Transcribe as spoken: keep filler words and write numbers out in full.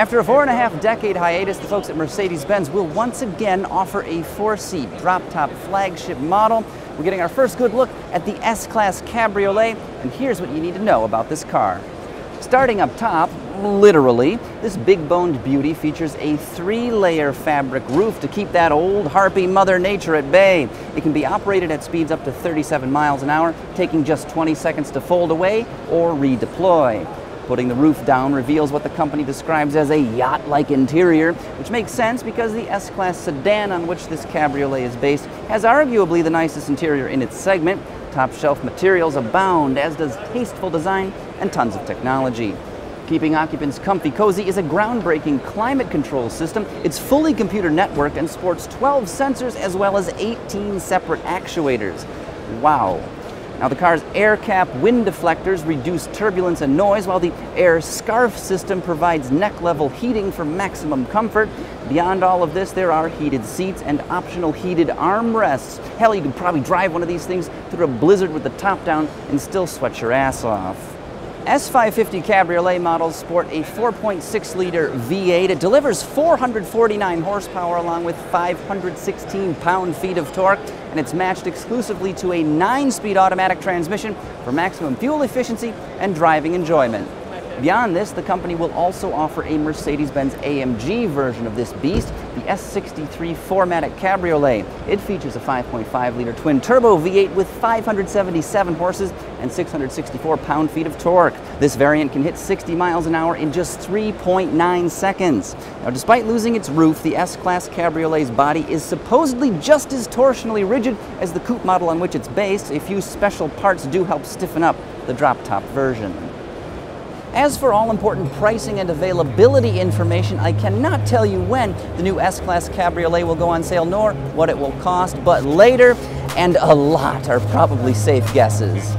After a four and a half decade hiatus, the folks at Mercedes-Benz will once again offer a four-seat drop-top flagship model. We're getting our first good look at the S-Class Cabriolet, and here's what you need to know about this car. Starting up top, literally, this big-boned beauty features a three-layer fabric roof to keep that old harpy Mother Nature at bay. It can be operated at speeds up to thirty-seven miles an hour, taking just twenty seconds to fold away or redeploy. Putting the roof down reveals what the company describes as a yacht-like interior, which makes sense because the S-Class sedan on which this cabriolet is based has arguably the nicest interior in its segment. Top-shelf materials abound, as does tasteful design and tons of technology. Keeping occupants comfy cozy is a groundbreaking climate control system. It's fully computer-networked and sports twelve sensors as well as eighteen separate actuators. Wow. Now, the car's air cap wind deflectors reduce turbulence and noise, while the air scarf system provides neck-level heating for maximum comfort. Beyond all of this, there are heated seats and optional heated armrests. Hell, you could probably drive one of these things through a blizzard with the top down and still sweat your ass off. S five fifty Cabriolet models sport a four point six liter V eight. It delivers four hundred forty-nine horsepower along with five hundred sixteen pound-feet of torque, and it's matched exclusively to a nine-speed automatic transmission for maximum fuel efficiency and driving enjoyment. Beyond this, the company will also offer a Mercedes-Benz A M G version of this beast, the S sixty-three four matic Cabriolet. It features a five point five liter twin-turbo V eight with five hundred seventy-seven horses and six hundred sixty-four pound-feet of torque. This variant can hit sixty miles an hour in just three point nine seconds. Now, despite losing its roof, the S-Class Cabriolet's body is supposedly just as torsionally rigid as the coupe model on which it's based. A few special parts do help stiffen up the drop-top version. As for all-important pricing and availability information, I cannot tell you when the new S-Class Cabriolet will go on sale, nor what it will cost, but later, and a lot are probably safe guesses.